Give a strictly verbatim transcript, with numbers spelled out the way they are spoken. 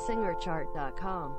singer chart dot com.